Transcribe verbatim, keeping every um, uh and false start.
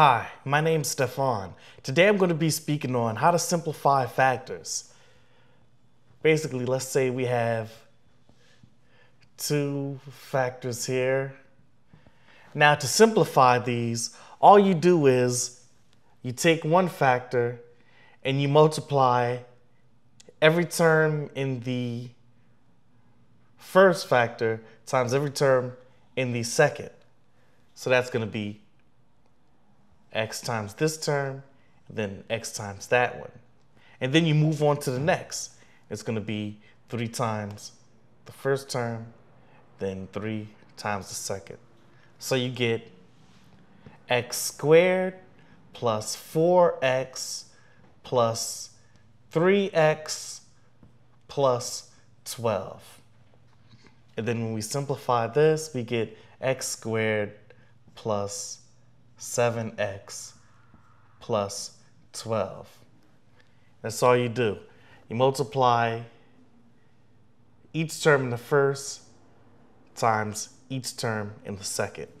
Hi, my name's Stefan. Today I'm going to be speaking on how to simplify factors. Basically, let's say we have two factors here. Now, to simplify these, all you do is you take one factor and you multiply every term in the first factor times every term in the second. So that's going to be x times this term, then x times that one. And then you move on to the next. It's going to be three times the first term, then three times the second. So you get x squared plus four x plus three x plus twelve. And then when we simplify this, we get x squared plus seven x plus twelve. That's all you do. You multiply each term in the first times each term in the second.